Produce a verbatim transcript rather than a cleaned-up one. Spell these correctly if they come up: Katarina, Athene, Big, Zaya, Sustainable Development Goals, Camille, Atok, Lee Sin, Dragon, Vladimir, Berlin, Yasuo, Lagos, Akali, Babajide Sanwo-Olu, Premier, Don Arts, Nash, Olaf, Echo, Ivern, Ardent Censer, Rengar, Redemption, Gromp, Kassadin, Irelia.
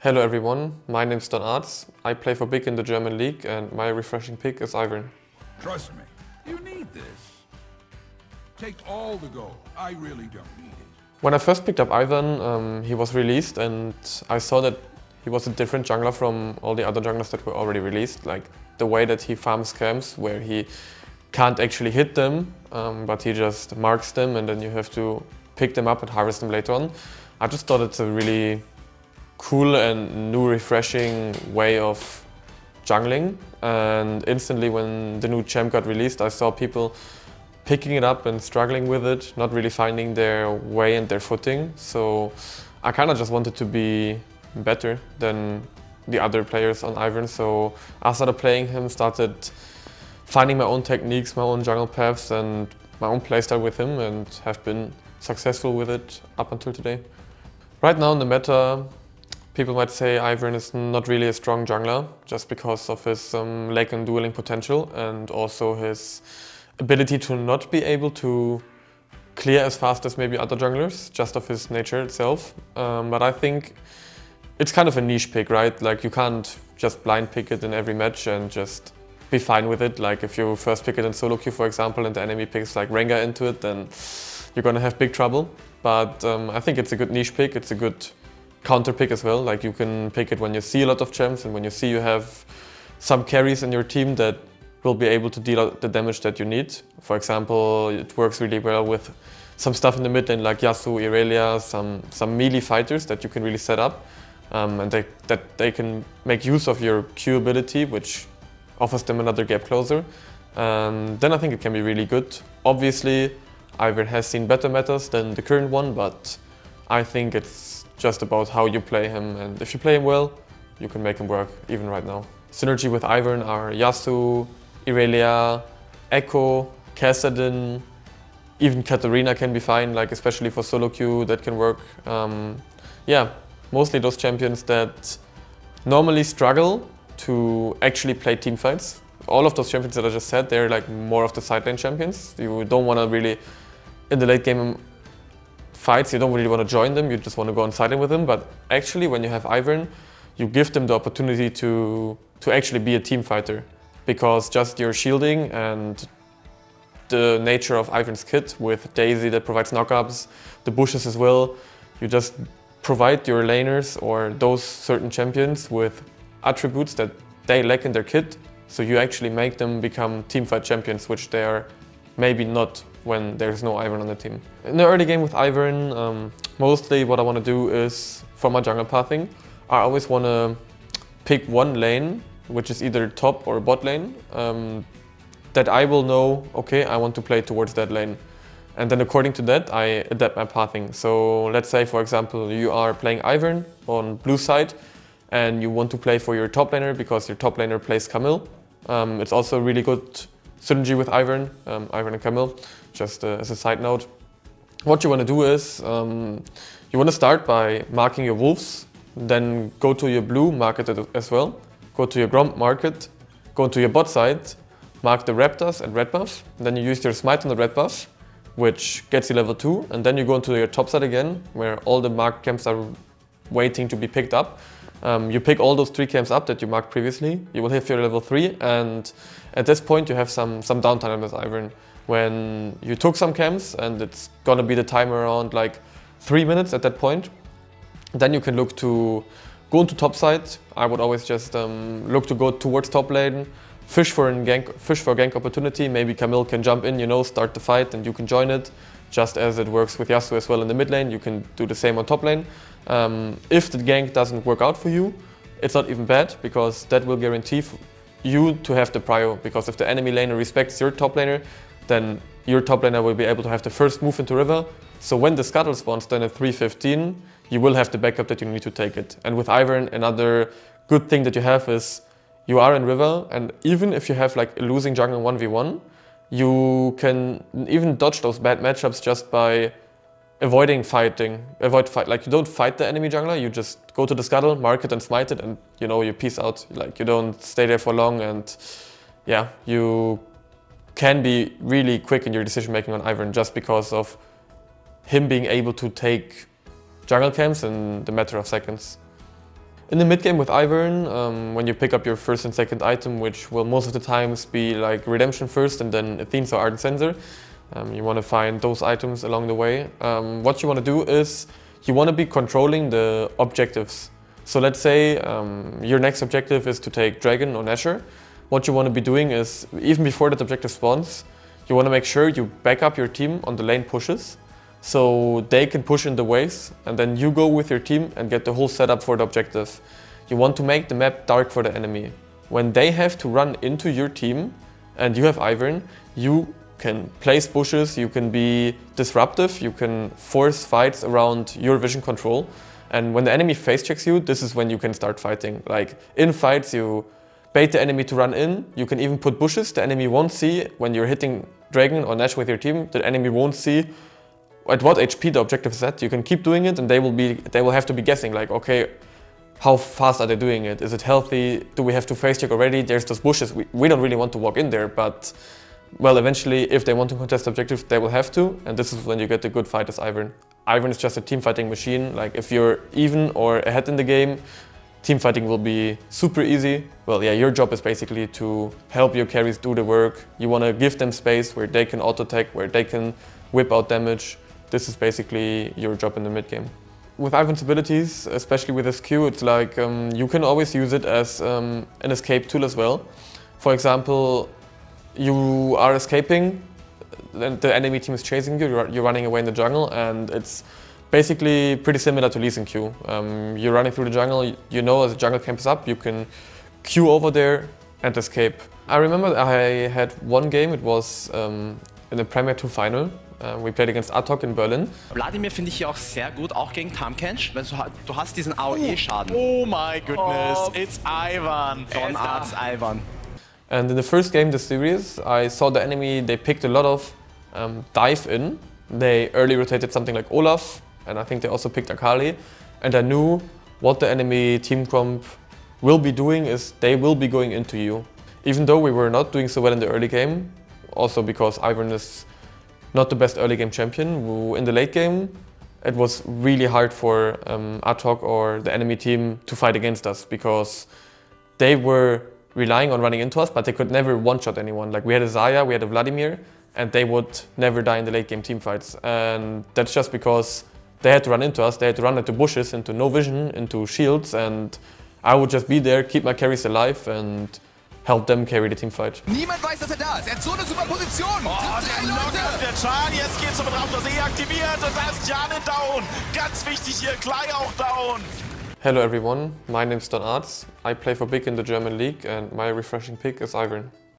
Hello everyone, my name is Don Arts. I play for Big in the German League and my refreshing pick is Ivern. Trust me, you need this. Take all the gold, I really don't need it. When I first picked up Ivern, um, he was released and I saw that he was a different jungler from all the other junglers that were already released. Like the way that he farms camps where he can't actually hit them, um, but he just marks them and then you have to pick them up and harvest them later on. I just thought it's a really cool and new refreshing way of jungling, and instantly when the new champ got released I saw people picking it up and struggling with it, not really finding their way and their footing, so I kind of just wanted to be better than the other players on Ivern, so I started playing him, started finding my own techniques, my own jungle paths and my own playstyle with him, and have been successful with it up until today. Right now in the meta, people might say Ivern is not really a strong jungler just because of his um, lag and dueling potential and also his ability to not be able to clear as fast as maybe other junglers, just of his nature itself. Um, but I think it's kind of a niche pick, right? Like you can't just blind pick it in every match and just be fine with it. Like if you first pick it in solo queue, for example, and the enemy picks like Rengar into it, then you're gonna have big trouble. But um, I think it's a good niche pick, it's a good counter pick as well. Like you can pick it when you see a lot of champs and when you see you have some carries in your team that will be able to deal out the damage that you need. For example, it works really well with some stuff in the mid lane like Yasuo, Irelia, some some melee fighters that you can really set up, um, and they, that they can make use of your Q ability, which offers them another gap closer. Um, then I think it can be really good. Obviously, Ivern has seen better metas than the current one, but I think it's just about how you play him, and if you play him well, you can make him work even right now. Synergy with Ivern are Yasuo, Irelia, Echo, Kassadin, even Katarina can be fine, like especially for solo queue that can work. Um, yeah, mostly those champions that normally struggle to actually play teamfights. All of those champions that I just said, they're like more of the side lane champions. You don't want to really, in the late game, fights, you don't really want to join them, you just want to go on side lane with them, but actually when you have Ivern, you give them the opportunity to, to actually be a team fighter, because just your shielding and the nature of Ivern's kit with Daisy that provides knockups, the bushes as well, you just provide your laners or those certain champions with attributes that they lack in their kit, so you actually make them become teamfight champions, which they are maybe not when there's no Ivern on the team. In the early game with Ivern, um, mostly what I want to do is, for my jungle pathing, I always want to pick one lane, which is either top or bot lane, um, that I will know, okay, I want to play towards that lane. And then according to that, I adapt my pathing. So let's say, for example, you are playing Ivern on blue side, and you want to play for your top laner because your top laner plays Camille. Um, it's also really good synergy with Ivern, um, Ivern and Camille, just uh, as a side note. What you want to do is, um, you want to start by marking your wolves, then go to your blue, mark it as well, go to your Gromp, mark it, go to your bot side, mark the raptors and red buff, then you use your smite on the red buff, which gets you level two, and then you go into your top side again, where all the marked camps are waiting to be picked up. Um, you pick all those three camps up that you marked previously, you will have your level three, and at this point you have some, some downtime with Ivern. When you took some camps, and it's gonna be the time around like three minutes at that point, then you can look to go into top side. I would always just um, look to go towards top lane, fish for, an gank, fish for a gank opportunity, maybe Camille can jump in, you know, start the fight and you can join it. Just as it works with Yasuo as well in the mid lane, you can do the same on top lane. Um, if the gank doesn't work out for you, it's not even bad, because that will guarantee you to have the prio, because if the enemy laner respects your top laner, then your top laner will be able to have the first move into river. So when the scuttle spawns then at three fifteen, you will have the backup that you need to take it. And with Ivern, another good thing that you have is you are in river, and even if you have like a losing jungle one v one, you can even dodge those bad matchups just by avoiding fighting. Avoid fight, like you don't fight the enemy jungler, you just go to the scuttle, mark it and smite it, and you know, you peace out. Like you don't stay there for long, and yeah, you can be really quick in your decision making on Ivern just because of him being able to take jungle camps in the matter of seconds. In the mid game with Ivern, um, when you pick up your first and second item, which will most of the times be like Redemption first and then Athene's or Ardent Censer, um, you want to find those items along the way. Um, what you want to do is you want to be controlling the objectives. So let's say um, your next objective is to take Dragon or Nash. What you want to be doing is, even before that objective spawns, you want to make sure you back up your team on the lane pushes, so they can push in the waves, and then you go with your team and get the whole setup for the objective. You want to make the map dark for the enemy. When they have to run into your team and you have Ivern, you can place pushes, you can be disruptive, you can force fights around your vision control. And when the enemy face checks you, this is when you can start fighting. Like in fights, you bait the enemy to run in, you can even put bushes, the enemy won't see when you're hitting Dragon or Nash with your team, the enemy won't see at what H P the objective is at. You can keep doing it and they will be they will have to be guessing, like, okay, how fast are they doing it? Is it healthy? Do we have to face check already? There's those bushes, we, we don't really want to walk in there, but well, eventually if they want to contest objectives, they will have to, and this is when you get a good fight as Ivern. Ivern is just a team fighting machine. Like if you're even or ahead in the game, team fighting will be super easy. Well, yeah, your job is basically to help your carries do the work. You want to give them space where they can auto attack, where they can whip out damage. This is basically your job in the mid game. With Ivern's abilities, especially with his Q, it's like um, you can always use it as um, an escape tool as well. For example, you are escaping, then the enemy team is chasing you, you're, you're running away in the jungle, and it's basically pretty similar to Lee Sin Q. Um, you're running through the jungle, you, you know as the jungle camp is up, you can Q over there and escape. I remember I had one game, it was um, in the Premier two final. Uh, we played against Atok in Berlin. Vladimir finde ich hier auch sehr gut, auch gegen Tarmkench. Du hast diesen A O E-Schaden. Oh my goodness, oh. It's Ivern. Don Arts Ivern. And in the first game this series, I saw the enemy, they picked a lot of um, dive in. They early rotated something like Olaf, and I think they also picked Akali. And I knew what the enemy team comp will be doing is they will be going into you. Even though we were not doing so well in the early game, also because Ivern is not the best early game champion. In the late game, it was really hard for um, Atok or the enemy team to fight against us, because they were relying on running into us, but they could never one-shot anyone. Like we had a Zaya, we had a Vladimir, and they would never die in the late game teamfights. And that's just because they had to run into us, they had to run into bushes, into no vision, into shields, and I would just be there, keep my carries alive, and help them carry the teamfight. Niemand weiß, dass er da ist. Er hat so eine super Position. Oh, der Knockout, der Chan. Jetzt geht's aber drauf, dass er aktiviert. Und da ist Jane down. Ganz wichtig hier, Klei auch down. Hello everyone, my name is Don Arts. I play for Big in the German League and my refreshing pick is Ivern.